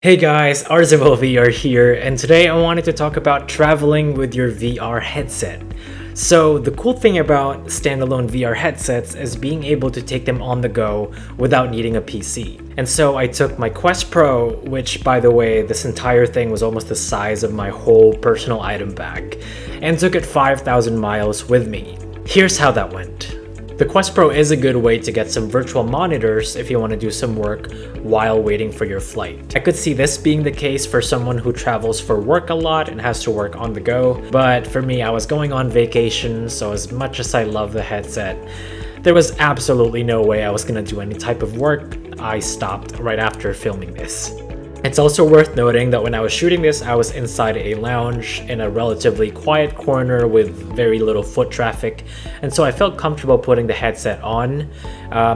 Hey guys, RZival VR here, and today I wanted to talk about traveling with your VR headset. So the cool thing about standalone VR headsets is being able to take them on the go without needing a PC. And so I took my Quest Pro, which by the way, this entire thing was almost the size of my whole personal item bag, and took it 5,000 miles with me. Here's how that went. The Quest Pro is a good way to get some virtual monitors if you want to do some work while waiting for your flight. I could see this being the case for someone who travels for work a lot and has to work on the go, but for me, I was going on vacation, so as much as I love the headset, there was absolutely no way I was going to do any type of work. I stopped right after filming this. It's also worth noting that when I was shooting this, I was inside a lounge in a relatively quiet corner with very little foot traffic, and so I felt comfortable putting the headset on.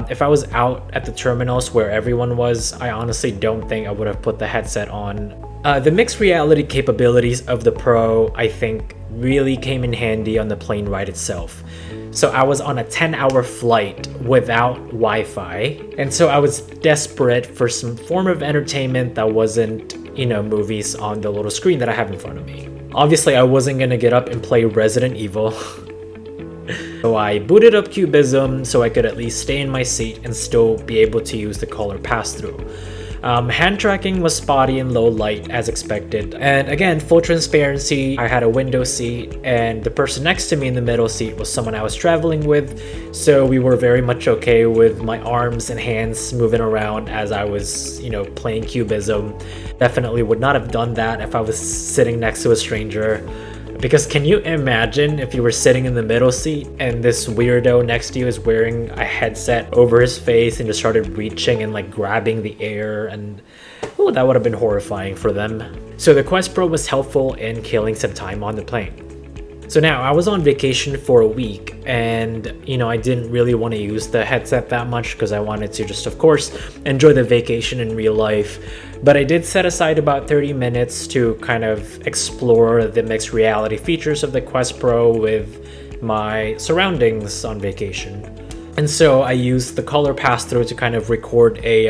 If I was out at the terminals where everyone was, I honestly don't think I would have put the headset on. The mixed reality capabilities of the Pro, I think, really came in handy on the plane ride itself. So I was on a 10-hour flight without Wi-Fi, and so I was desperate for some form of entertainment that wasn't, you know, movies on the little screen that I have in front of me. Obviously, I wasn't gonna get up and play Resident Evil. So I booted up Cubism so I could at least stay in my seat and still be able to use the color pass-through. Hand tracking was spotty in low light as expected, and again, full transparency, I had a window seat, and the person next to me in the middle seat was someone I was traveling with, so we were very much okay with my arms and hands moving around as I was, you know, playing Cubism. Definitely would not have done that if I was sitting next to a stranger, because can you imagine if you were sitting in the middle seat and this weirdo next to you is wearing a headset over his face and just started reaching and like grabbing the air, and oh, that would have been horrifying for them. So the Quest Pro was helpful in killing some time on the plane. So now I was on vacation for a week, and you know, I didn't really want to use the headset that much because I wanted to just, of course, enjoy the vacation in real life. But I did set aside about 30 minutes to kind of explore the mixed reality features of the Quest Pro with my surroundings on vacation. And so I used the color pass-through to kind of record a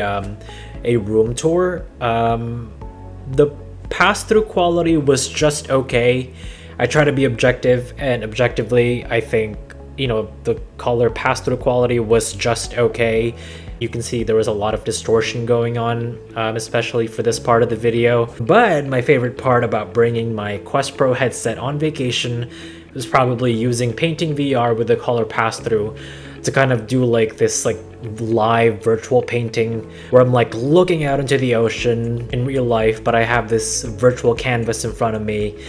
room tour. The pass-through quality was just okay. I try to be objective, and objectively, I think, you know, the color pass-through quality was just okay. You can see there was a lot of distortion going on, especially for this part of the video. But my favorite part about bringing my Quest Pro headset on vacation was probably using Painting VR with the color pass-through to kind of do like this like live virtual painting where I'm like looking out into the ocean in real life, but I have this virtual canvas in front of me.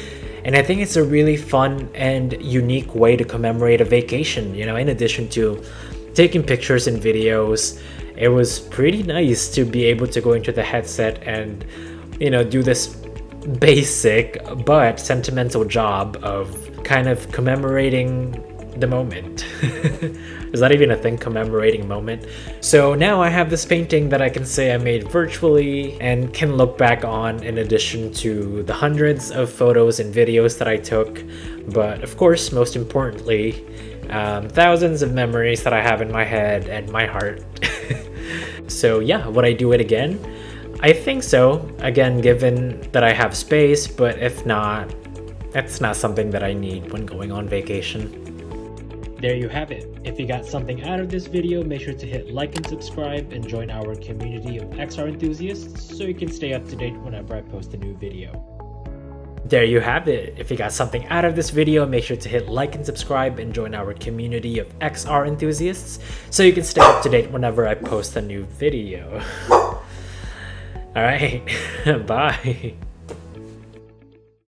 And I think it's a really fun and unique way to commemorate a vacation, you know, in addition to taking pictures and videos. It was pretty nice to be able to go into the headset and, you know, do this basic but sentimental job of kind of commemorating the moment. Is that even a thing, commemorating moment? So now I have this painting that I can say I made virtually and can look back on, in addition to the hundreds of photos and videos that I took, but of course, most importantly, thousands of memories that I have in my head and my heart. So yeah, would I do it again? I think so, again, given that I have space, but if not, that's not something that I need when going on vacation. There you have it. If you got something out of this video, make sure to hit like and subscribe and join our community of XR enthusiasts so you can stay up to date whenever I post a new video. There you have it. If you got something out of this video, make sure to hit like and subscribe and join our community of XR enthusiasts so you can stay up to date whenever I post a new video. All right, bye.